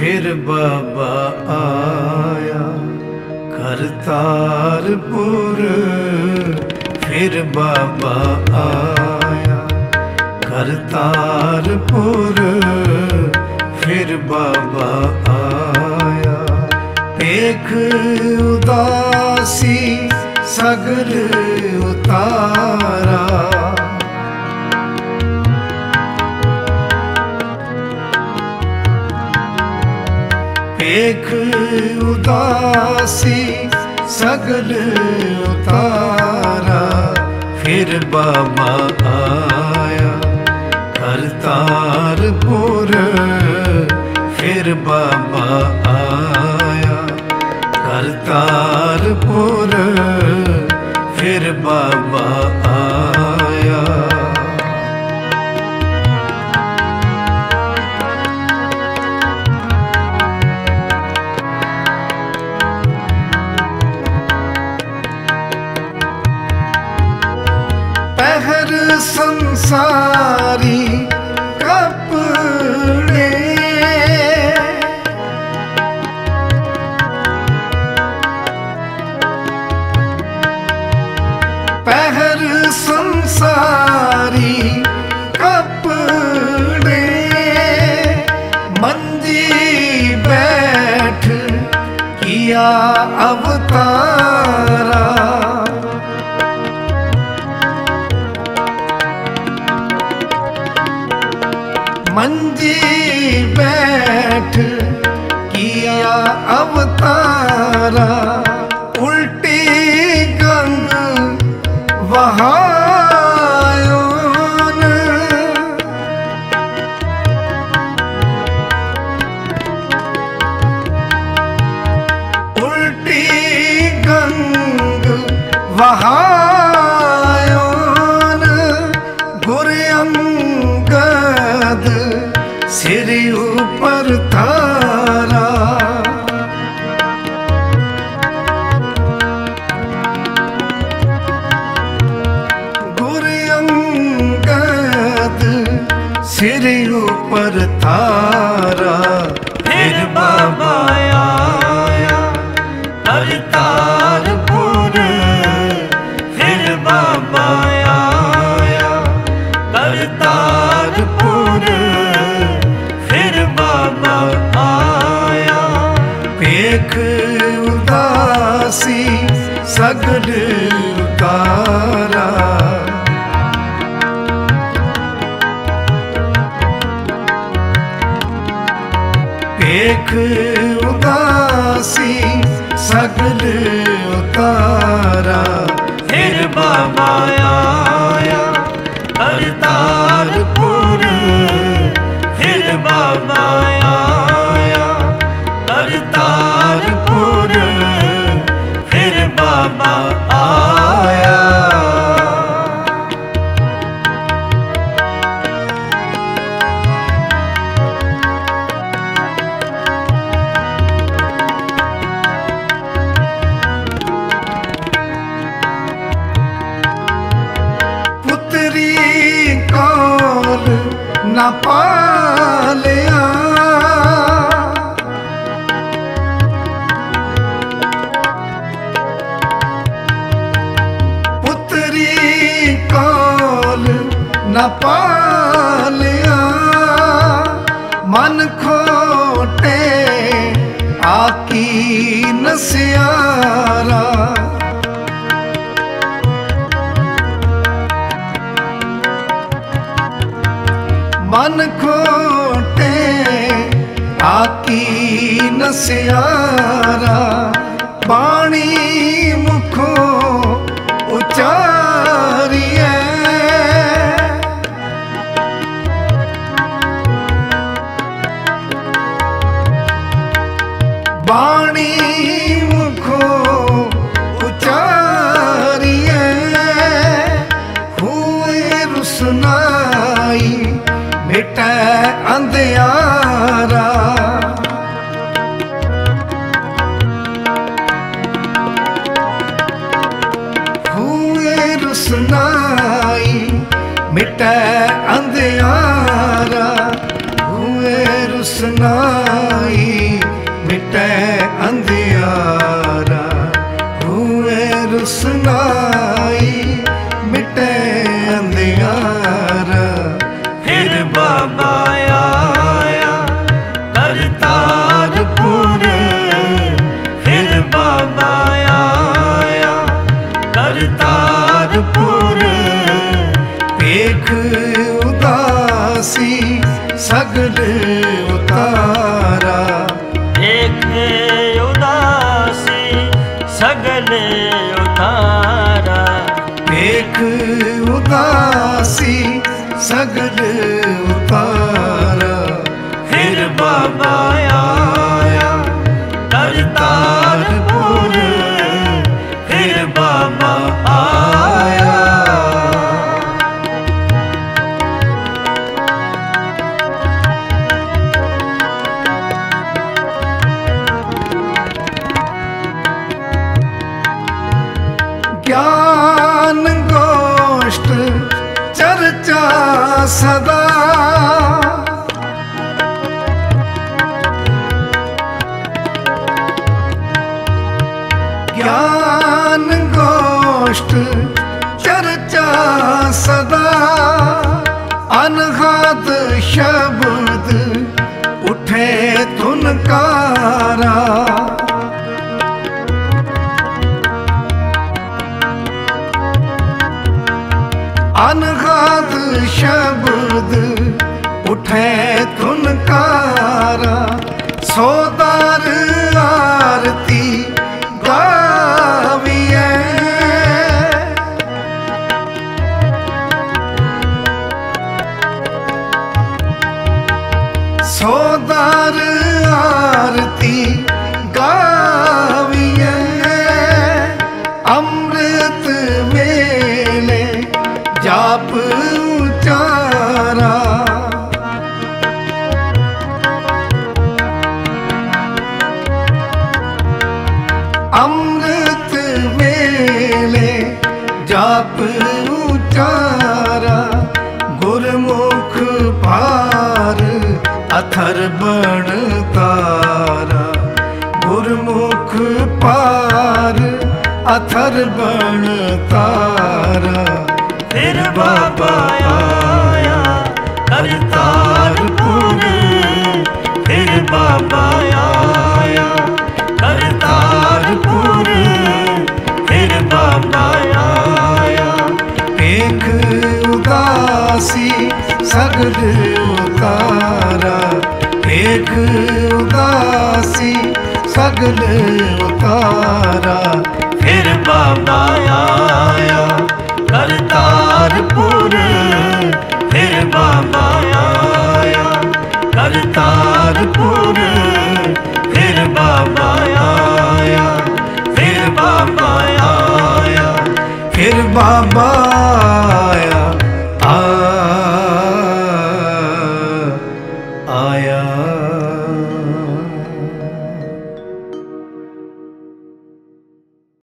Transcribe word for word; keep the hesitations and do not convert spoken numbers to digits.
फिर बाबा आया करतारपुर, फिर बाबा आया करतारपुर, फिर बाबा आया। देख उदासी सगर उतारा, एक उदासी सगल उतारा, फिर बाबा आया करतारपुर, फिर बाबा आया करतारपुर, फिर बाबा आया। संसारी कपड़े पहर संसारी कपड़े, मंजी बैठ किया अवतारा, मंजी बैठ किया अवतारा। उल्टी गंग वहायोन, उल्टी गंग वहायोन, गुरे अंगद सिर ऊपर तारा, गुरंगद सिर ऊपर तारा। फिर बाबा आया करतारपुर, फिर बाबा आया करतारपुर, एक उदासी सगल उतारा, एक उदासी सगल उतारा। फिर बाबा आया करतारपुर, फिर बाबा आया करतारपुर, फिर बाबा आया। पुत्री कौन न पालिया, न पालिया मन खोटे आकी नसियारा, मन खोटे आकी नसियारा। पानी मुखो उचारिए, वाणी मुखो उचारिए, हुए रुसनाई मिटे अंधियारा, हुए रुसनाई मिटे अंधियारा, हुए रुसनाई सी सगले उतारा, देखे उदासी सगले उतारा, देख उदासी सगले उतारा। फिर बाबा आया करतारपुर, फिर बाबा आया। ज्ञान गोष्ठ चर्चा सदा, ज्ञान गोष्ठ चर्चा सदा, अनहद शब्द उठे तुनकारा, अनहद शब्द उठे तुनकारा। सोदार आरती गाविए, सोदार आरती गाविए। अमृत मेले जाप उचारा, अमृत मेले जाप उचारा। गुरमुख पार अथर्वण तारा, गुरमुख पार अथर्वण तारा। फिर बाबा आया करतारपुर, फिर बाबा आया करतारपुर, फिर बाबा आया। देख उदासी सगले उतारा, देख उदासी सगले उतारा। फिर बाबा आया करतारपुर, फिर बाबा आया करतारपुर, फिर बाबा आया, फिर बाबा आया, फिर बाबा